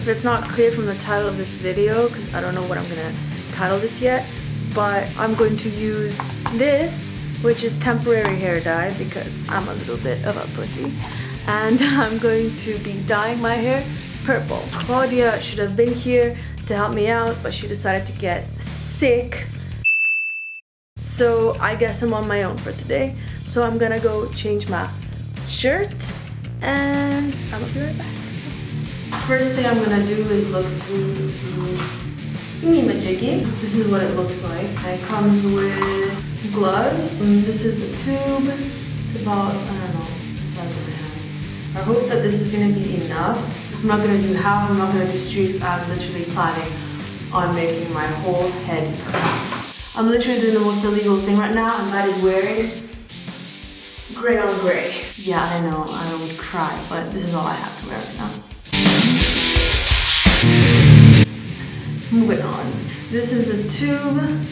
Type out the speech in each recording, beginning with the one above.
if it's not clear from the title of this video, because I don't know what I'm gonna title this yet, but I'm going to use this, which is temporary hair dye, because I'm a little bit of a pussy, and I'm going to be dyeing my hair purple. Claudia should have been here to help me out, but she decided to get sick. So I guess I'm on my own for today. So I'm gonna go change my shirt and I'm gonna be right back. First thing I'm gonna do is look through thingy-majiggy. This is what it looks like. It comes with gloves. And this is the tube. It's about, I don't know, the size of my hand. I hope that this is gonna be enough. I'm not gonna do half, I'm not gonna do streaks. I'm literally planning on making my whole head purple. I'm literally doing the most illegal thing right now, and that is wearing gray on gray. Yeah, I know, I would cry, but this is all I have to wear right now. Moving on. This is the tube,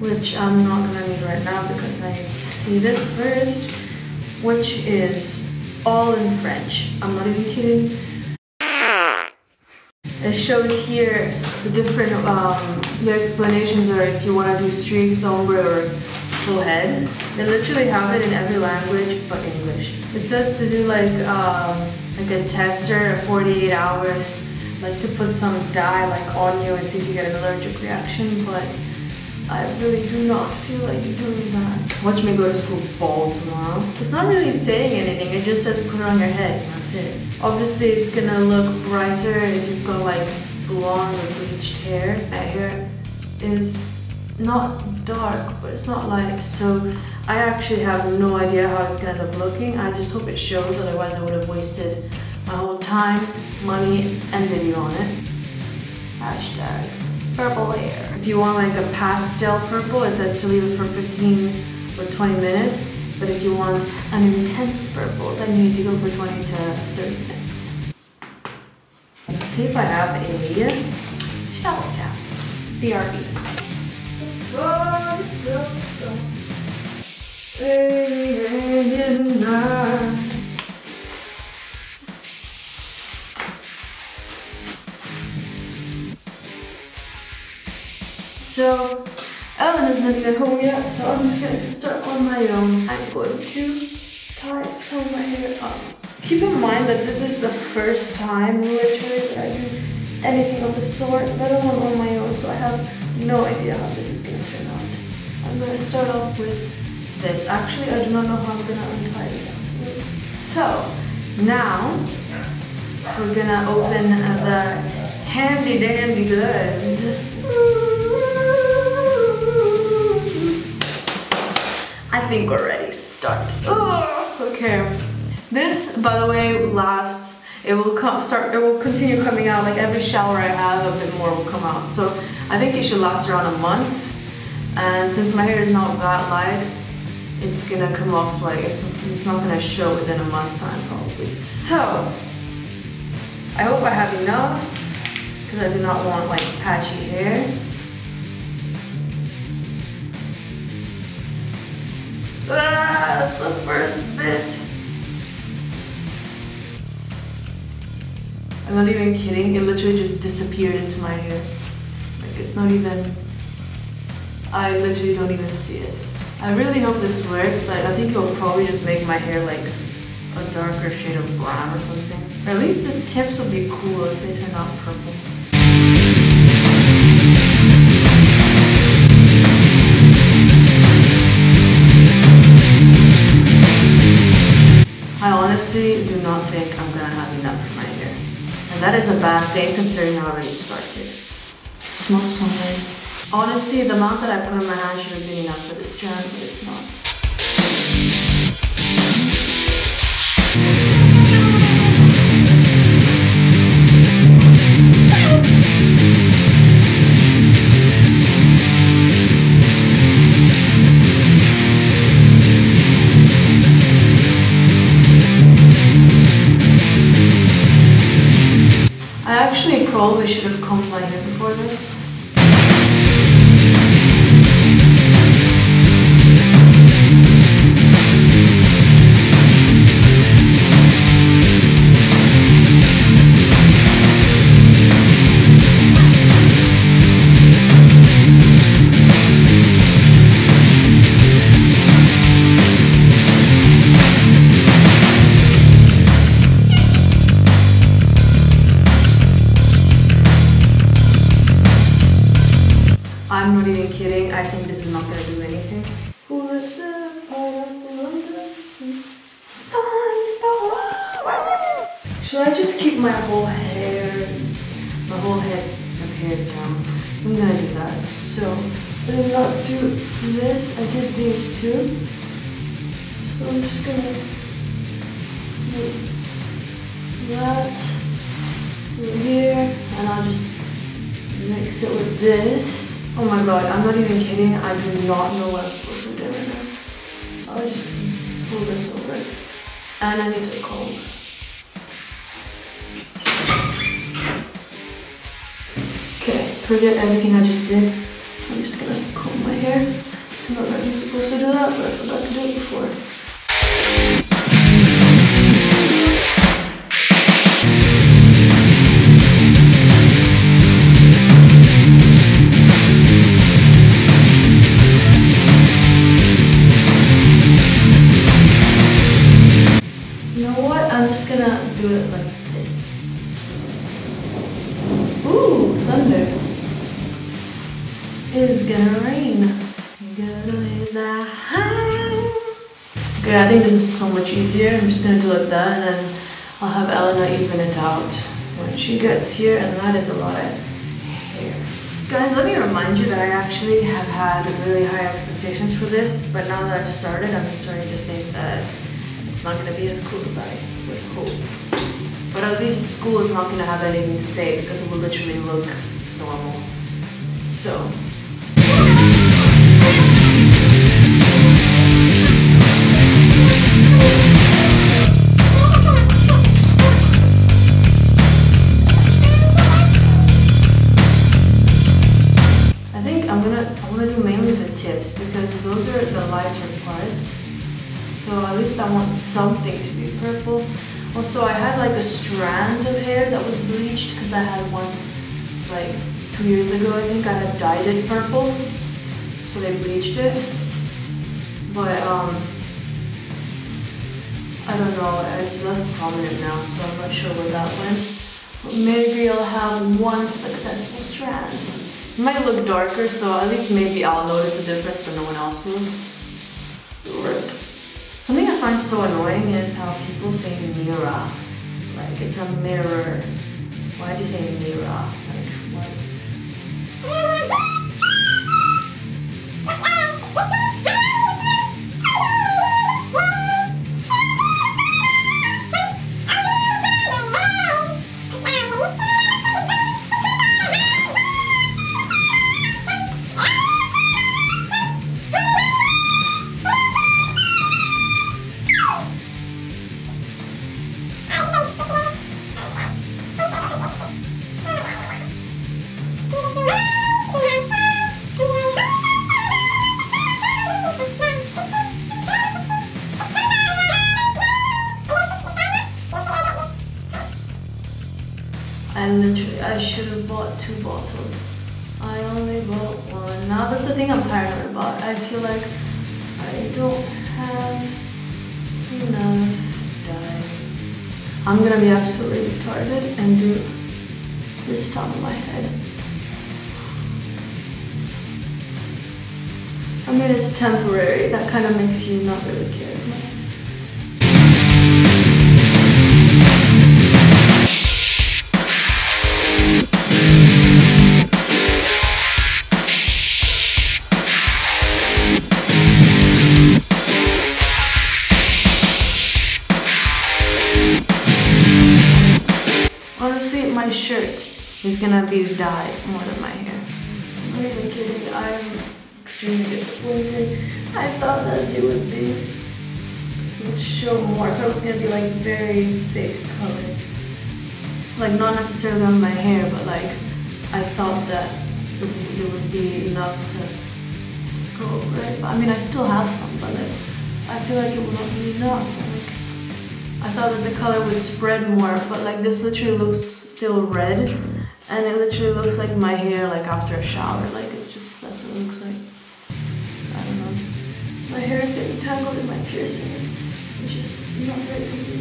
which I'm not gonna need right now because I need to see this first, which is all in French. I'm not even kidding. It shows here the different the explanations are if you want to do streaks, ombre, or full head. They literally have it in every language but English. It says to do like a tester, 48 hours. Like to put some dye like on you and see if you get an allergic reaction, but I really do not feel like doing that. Watch me go to school bald tomorrow. It's not really saying anything, it just says put it on your head and that's it. Obviously it's gonna look brighter if you've got like blonde or bleached hair. My hair is not dark, but it's not light, so I actually have no idea how it's gonna end up looking. I just hope it shows, otherwise I would have wasted my whole time, money, and video on it. Hashtag purple hair. If you want like a pastel purple, it says to leave it for 15 or 20 minutes. But if you want an intense purple, then you need to go for 20 to 30 minutes. Let's see if I have a shower cap. BRB. Go. So, Ellen is not even home yet, so I'm just going to start on my own. I'm going to tie some of my hair up. Keep in mind that this is the first time, literally, that I do anything of the sort, let alone on my own, so I have no idea how this is going to turn out. I'm going to start off with this. Actually, I do not know how I'm going to untie this afterwards. So, now, we're going to open the handy dandy gloves. I think we're ready to start. Oh, okay. This, by the way, lasts. It will continue coming out. Like every shower I have, a bit more will come out. So I think it should last around a month. And since my hair is not that light, it's gonna come off like it's not gonna show within a month's time probably. So I hope I have enough because I do not want like patchy hair. Ah, that's the first bit. I'm not even kidding, it literally just disappeared into my hair. Like it's not even, I literally don't even see it. I really hope this works. I think it'll probably just make my hair like a darker shade of brown or something. Or at least the tips will be cool if they turn out purple. I honestly do not think I'm gonna have enough for my hair. And that is a bad thing considering how I already started. It smells so nice. Honestly, the amount that I put in my hand should have been enough for this strand, but it's not. Probably should have combed my hair before this. Should I just keep my whole head down? I'm gonna do that. So I did not do this. I did these two. So I'm just gonna do that here, and I'll just mix it with this. Oh my god, I'm not even kidding. I do not know what I'm supposed to do right now. I'll just pull this over, and I need it cold. Okay, forget everything I just did. I'm just gonna comb my hair. I don't know if I'm supposed to do that, but I forgot to do it before. Do it like this. Ooh, thunder. It's gonna rain. Gonna hit the high. Okay, I think this is so much easier. I'm just gonna do like that, and then I'll have Elena even it out when she gets here, and that is a lot of hair. Guys, let me remind you that I actually have had really high expectations for this, but now that I've started, I'm starting to think that it's not gonna be as cool as I would hope. But at least school is not going to have anything to say because it will literally look normal. So. I think I want to do mainly the tips because those are the lighter parts. So at least I want something to be purple. Also, I had like a strand of hair that was bleached because I had once, like 2 years ago, I think I had dyed it purple. So they bleached it. But, I don't know, it's less prominent now, so I'm not sure where that went. But maybe I'll have one successful strand. It might look darker, so at least maybe I'll notice a difference, but no one else will. Something I find so annoying is how people say mirror. Like, it's a mirror. Why do you say mirror? Like, what? I should have bought 2 bottles. I only bought one. Now that's the thing I'm paranoid about. I feel like I don't have enough dye. I'm gonna be absolutely retarded and do this top of my head. I mean, it's temporary. That kind of makes you not really care as much. My shirt is gonna be dyed more than my hair. I'm not even kidding, I'm extremely disappointed. I thought that it would show more. I thought it was gonna be like very thick color. Like not necessarily on my hair, but like I thought that it would be enough to go over it. I mean, I still have some, but like, I feel like it will not be enough. I thought that the color would spread more, but like this literally looks still red, and it literally looks like my hair like after a shower. Like it's just, that's what it looks like. So I don't know. My hair is getting tangled in my piercings, which is not very convenient.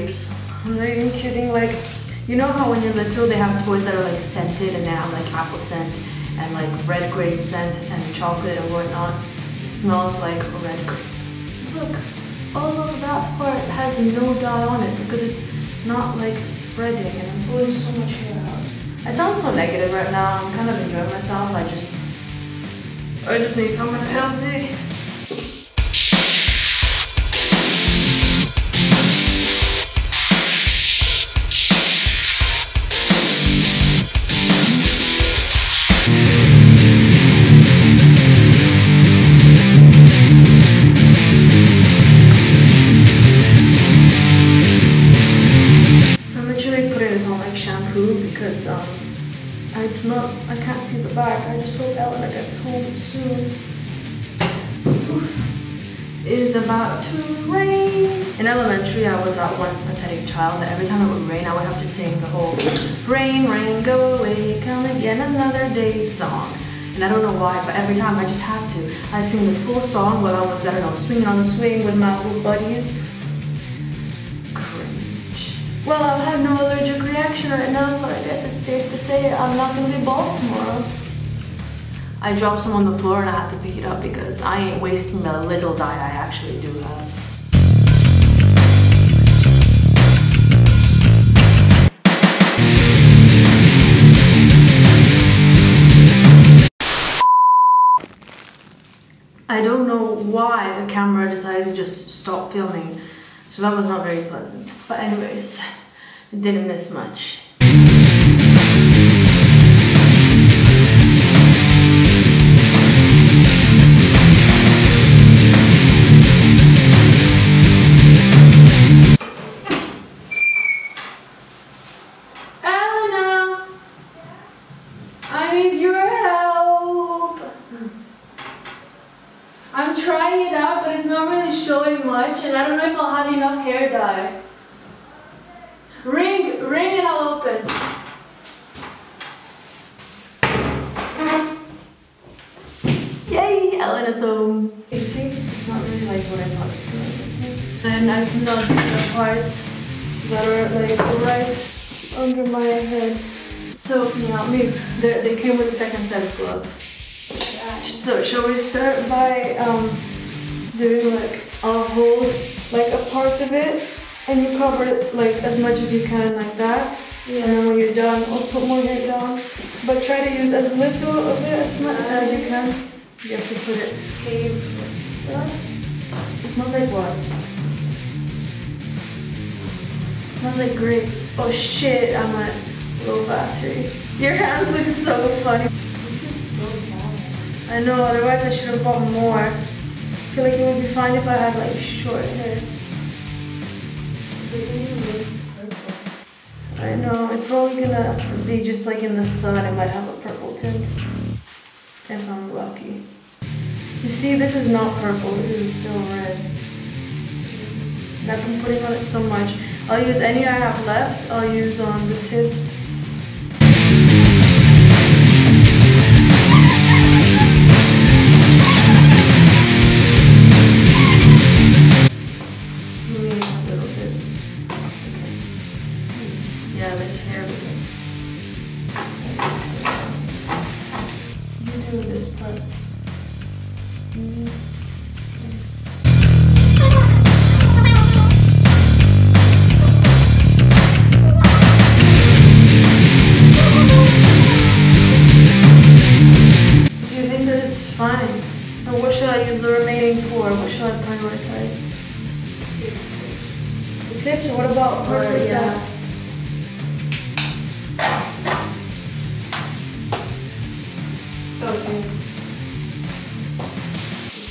grapes. I'm not even kidding. Like, you know how when you're little they have toys that are like scented and they have like apple scent and like red grape scent and chocolate and whatnot? It smells like red grape. Look, all of that part has no dye on it because it's not like spreading, and I'm pulling so much hair out. I sound so negative right now. I'm kind of enjoying myself. I just need someone to help me. I can't see the back. I just hope Ella gets home soon. It is about to rain. In elementary, I was that one pathetic child that every time it would rain, I would have to sing the whole "Rain, rain, go away, come again another day" song. And I don't know why, but every time I just had to. I'd sing the full song while I was, I don't know, swinging on the swing with my old buddies. Well, I'll have no allergic reaction right now, so I guess it's safe to say I'm not going to be bald tomorrow. I dropped some on the floor and I had to pick it up because I ain't wasting the little dye I actually do have. I don't know why the camera decided to just stop filming. So that was not very pleasant. But anyways, I didn't miss much. Elena! I need your help! I'm trying it out, but it's not really showing much, and I don't know if I'll have enough hair dye. Ring and I'll open. Yay, Elena's home. You see, it's not really like what I thought it was. And I can not get the parts that are like right under my head. So, yeah, maybe they came with a second set of gloves. So, shall we start by doing like a whole, like a part of it, and you cover it like as much as you can, like that. Yeah. And then when you're done, I'll put more hair down. But try to use as little of it as much as you can. You have to put it. Yeah. It smells like what? It smells like grape. Oh shit! I'm at low battery. Your hands look so funny. This is so bad. I know. Otherwise, I should have bought more. I feel like it would be fine if I had like short hair. Doesn't even look purple. I know, it's probably gonna be just like in the sun, it might have a purple tint. If I'm lucky. You see, this is not purple, this is still red. And I've been putting on it so much. I'll use any I have left, I'll use on the tips.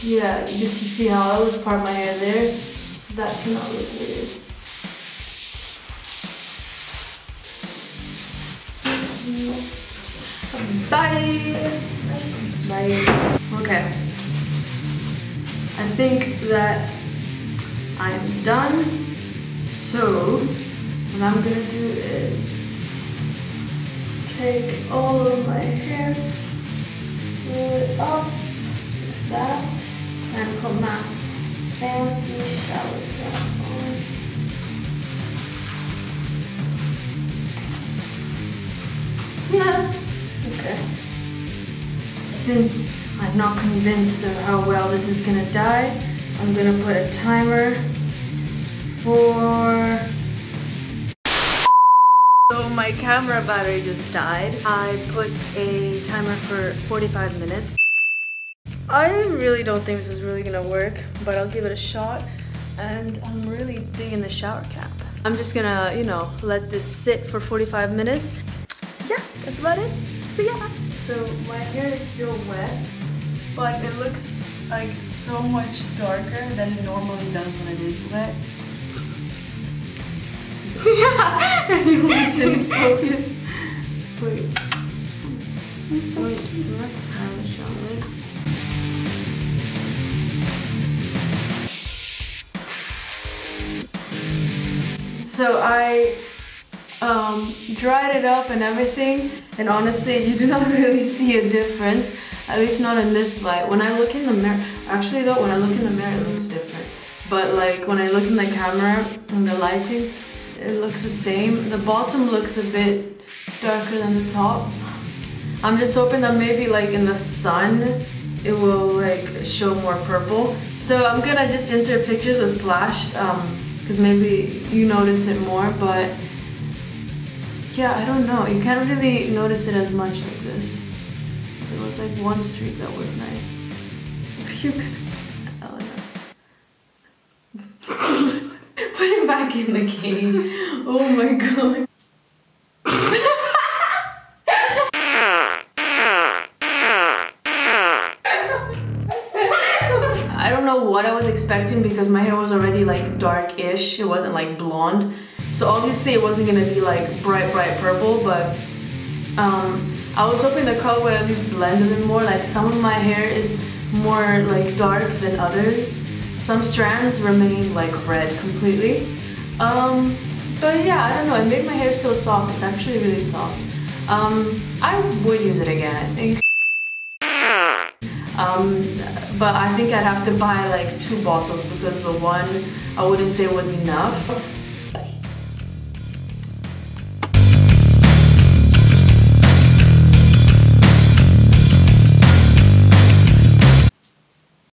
Yeah, you see how I always part my hair there, so that cannot look weird. Bye! Bye. Okay. I think that I'm done. So, what I'm gonna do is take all of my hair, roll it up like that. And put my fancy shower cap on. Yeah. Okay. Since I'm not convinced of how well this is gonna die, I'm gonna put a timer for... So my camera battery just died. I put a timer for 45 minutes. I really don't think this is really gonna work, but I'll give it a shot. And I'm really digging the shower cap. I'm just gonna, you know, let this sit for 45 minutes. Yeah, that's about it. See ya! So my hair is still wet, but it looks like so much darker than it normally does when it is wet. Yeah! And you want to focus. Wait. That's so cute. Let's have a shower. So I dried it up and everything, and honestly you do not really see a difference, at least not in this light. When I look in the mirror, actually though, when I look in the mirror it looks different, but like when I look in the camera and the lighting, it looks the same. The bottom looks a bit darker than the top. I'm just hoping that maybe like in the sun it will like show more purple. So I'm gonna just insert pictures with flash, because maybe you notice it more, but yeah, I don't know. You can't really notice it as much like this. There was like one streak that was nice. Put it back in the cage. Oh my god. I don't know what I was expecting because my hair was already like dark-ish. It wasn't like blonde. So obviously it wasn't gonna be like bright purple, but I was hoping the color would at least blend a bit more. Like some of my hair is more like dark than others. Some strands remain like red completely. But yeah, I don't know, it made my hair so soft. It's actually really soft. I would use it again, I think. But I think I'd have to buy like 2 bottles because the one I wouldn't say was enough.